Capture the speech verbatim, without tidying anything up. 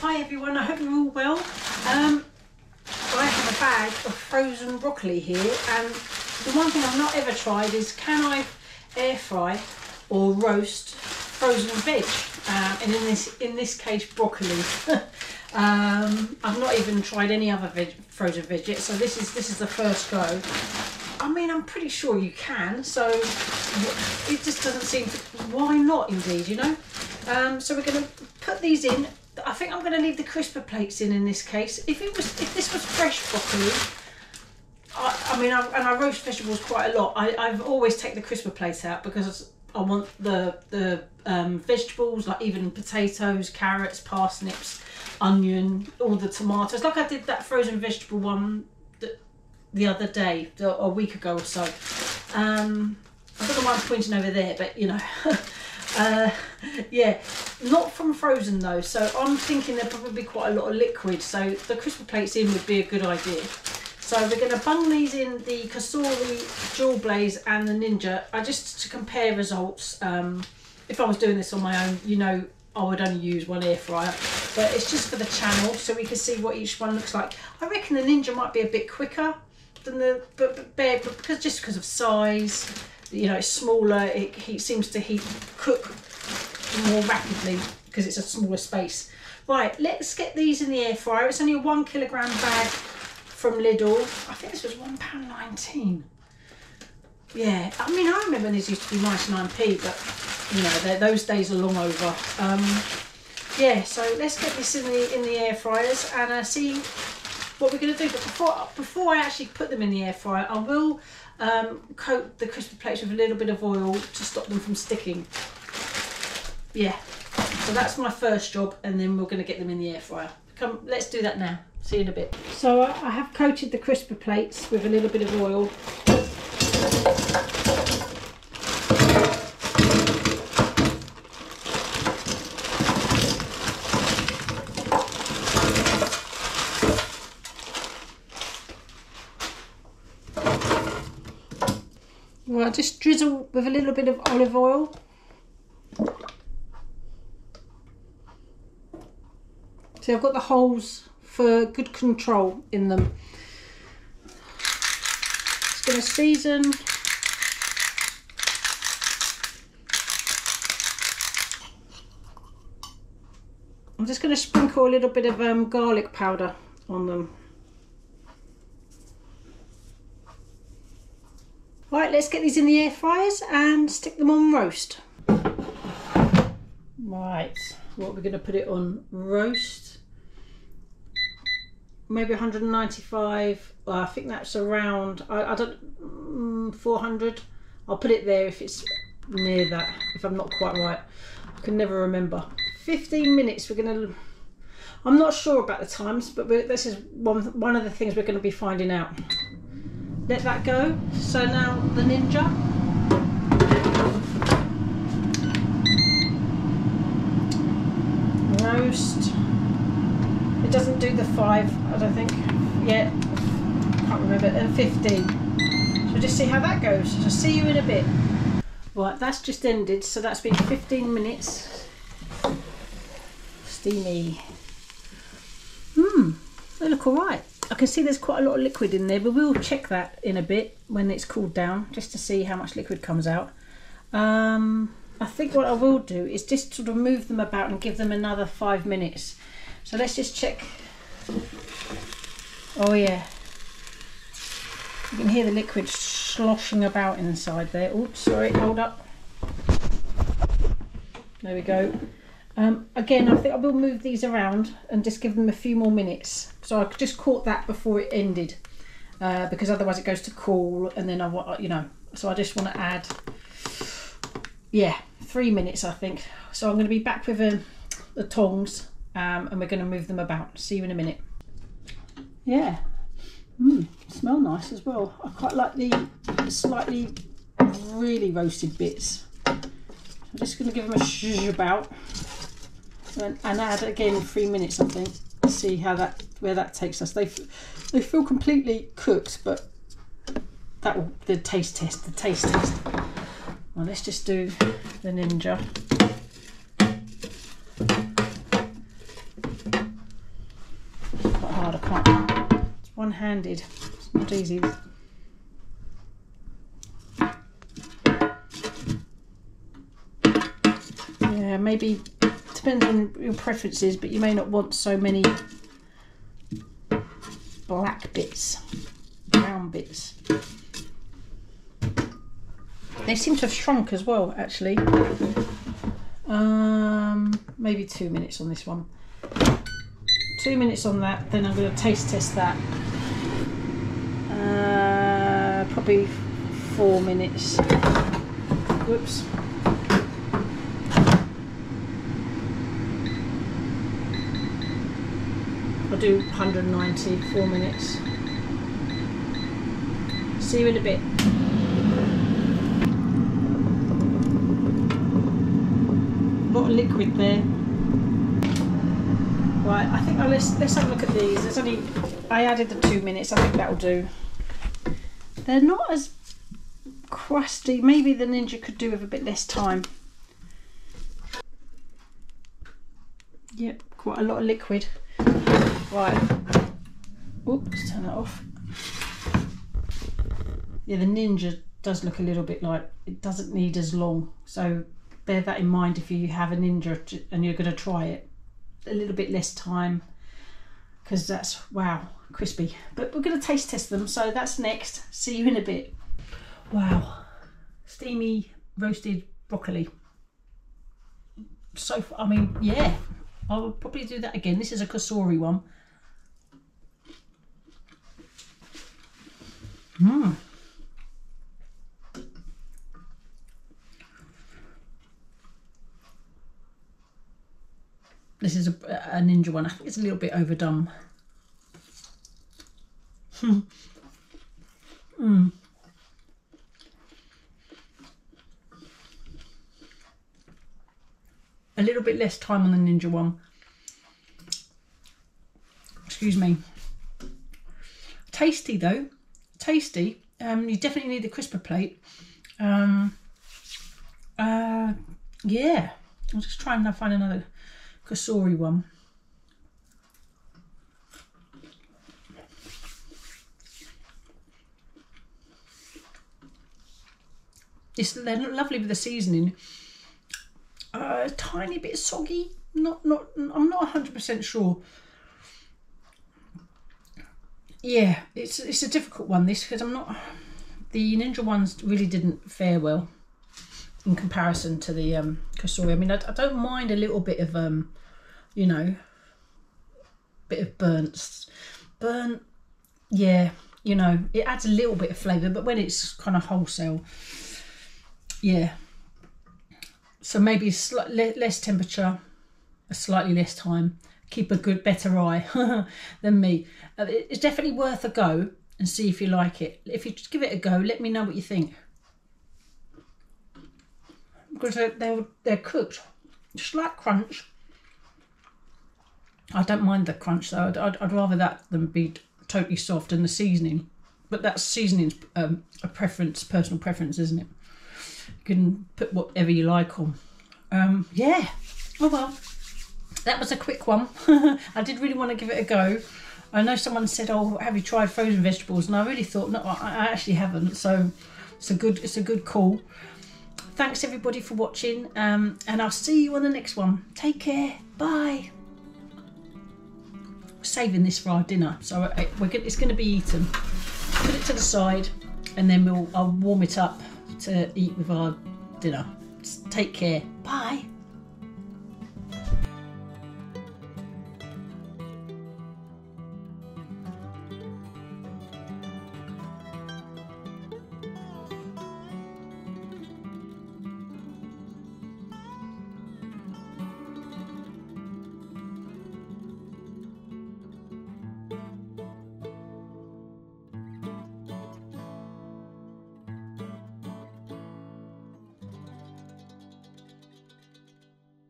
Hi everyone, I hope you're all well. Um, I have a bag of frozen broccoli here, and the one thing I've not ever tried is can I air fry or roast frozen veg, uh, and in this in this case broccoli. um, I've not even tried any other veg, frozen veg yet, so this is this is the first go. I mean, I'm pretty sure you can, so it just doesn't seem to, why not indeed, you know. Um, so we're going to put these in. I think I'm going to leave the crisper plates in in this case. If it was, if this was fresh broccoli, I, I mean, I, and I roast vegetables quite a lot. I, I've always take the crisper plates out because I want the the um, vegetables, like even potatoes, carrots, parsnips, onion, all the tomatoes. Like I did that frozen vegetable one the, the other day, the, a week ago or so. Um, I don't know why I'm pointing over there, but you know. Uh, yeah, not from frozen though, so I'm thinking there'll probably be quite a lot of liquid, so the crisper plates in would be a good idea. So we're going to bung these in the Cosori Dual Blaze and the Ninja. I just to compare results. Um, if I was doing this on my own, you know, I would only use one air fryer, but it's just for the channel so we can see what each one looks like. I reckon the Ninja might be a bit quicker than the but, but, but, but because just because of size. You know, it's smaller, it heat, seems to heat, cook more rapidly because it's a smaller space. Right, let's get these in the air fryer. It's only a one kilogram bag from Lidl. I think this was one pound nineteen. Yeah, I mean, I remember these used to be ninety-nine p, but you know, those days are long over. Um, yeah, so let's get this in the in the air fryers and uh, see what we're going to do. But before, before I actually put them in the air fryer, I will um, coat the crisper plates with a little bit of oil to stop them from sticking. Yeah, so that's my first job, and then we're going to get them in the air fryer. Come, let's do that now. See you in a bit. So I have coated the crisper plates with a little bit of oil. Well, just drizzle with a little bit of olive oil. See, I've got the holes for good control in them. Just going to season. I'm just going to sprinkle a little bit of um, garlic powder on them. Right, let's get these in the air fryers and stick them on roast. Right, what we're going to put it on roast. Maybe one hundred and ninety-five. Well, I think that's around. I, I don't. four hundred. I'll put it there if it's near that. If I'm not quite right, I can never remember. fifteen minutes. We're going to. I'm not sure about the times, but we're, this is one one of the things we're going to be finding out. Let that go. So now the Ninja. Roast. It doesn't do the five, I don't think, yet. Can't remember. And fifteen. So we'll just see how that goes. So see you in a bit. Right, that's just ended. So that's been fifteen minutes. Steamy. Mmm. They look all right. I can see there's quite a lot of liquid in there, but we'll check that in a bit when it's cooled down, just to see how much liquid comes out. Um, I think what I will do is just sort of move them about and give them another five minutes. So let's just check. Oh yeah. You can hear the liquid sloshing about inside there. Oops, sorry, hold up. There we go. Um, again, I think I will move these around and just give them a few more minutes. So I just caught that before it ended, uh, because otherwise it goes to cool, and then I want, you know. So I just want to add, yeah, three minutes I think. So I'm going to be back with uh, the tongs, um, and we're going to move them about. See you in a minute. Yeah, mm, smell nice as well. I quite like the slightly really roasted bits. I'm just going to give them a shh about. And add again three minutes, I think, to see how that where that takes us. They they feel completely cooked, but that will the taste test, the taste test. Well, let's just do the Ninja. one-handed. It's not easy. Yeah, maybe depends on your preferences, but you may not want so many black bits, brown bits. They seem to have shrunk as well, actually. Um, maybe two minutes on this one. Two minutes on that, then I'm going to taste test that. Uh, probably four minutes. Whoops. I'll do one hundred ninety, four minutes. See you in a bit. Liquid there. Right, I think oh, let's let's have a look at these. There's only I added the two minutes. I think that'll do. They're not as crusty. Maybe the Ninja could do with a bit less time. Yep, quite a lot of liquid. Right. Oops, turn that off. Yeah, the Ninja does look a little bit like it doesn't need as long. So bear that in mind if you have a Ninja and you're going to try it. A little bit less time, because that's, wow, crispy. But we're going to taste test them, so that's next. See you in a bit. Wow, steamy roasted broccoli. So, I mean, yeah, I'll probably do that again. This is a Cosori one. Mmm. This is a, a Ninja one. I think it's a little bit overdone. mm. A little bit less time on the Ninja one. Excuse me. Tasty though. Tasty. Um, you definitely need the crisper plate. Um, uh, yeah. I'll just try and find another Cosori one. It's, they're lovely with the seasoning. Uh, a tiny bit soggy. Not, not. I'm not one hundred percent sure. Yeah, it's it's a difficult one. This because I'm not. The Ninja ones really didn't fare well in comparison to the um, Cosori. I mean, I, I don't mind a little bit of, um, you know, bit of burnt, burnt, yeah, you know, it adds a little bit of flavour, but when it's kind of wholesale, yeah. So maybe sli less temperature, a slightly less time, keep a good, better eye than me. Uh, it's definitely worth a go and see if you like it. If you just give it a go, let me know what you think. Because they're, they're cooked, slight crunch. I don't mind the crunch though. I'd, I'd, I'd rather that than be totally soft and the seasoning. But that's seasoning's um, a preference, personal preference, isn't it? You can put whatever you like on. Um, yeah. Oh well, that was a quick one. I did really want to give it a go. I know someone said, "Oh, have you tried frozen vegetables?" And I really thought, "No, I, I actually haven't." So it's a good, it's a good call. Thanks everybody for watching, um, and I'll see you on the next one. Take care. Bye. We're saving this for our dinner, so we're gonna, it's going to be eaten. Put it to the side, and then we'll I'll warm it up to eat with our dinner. Just take care. Bye.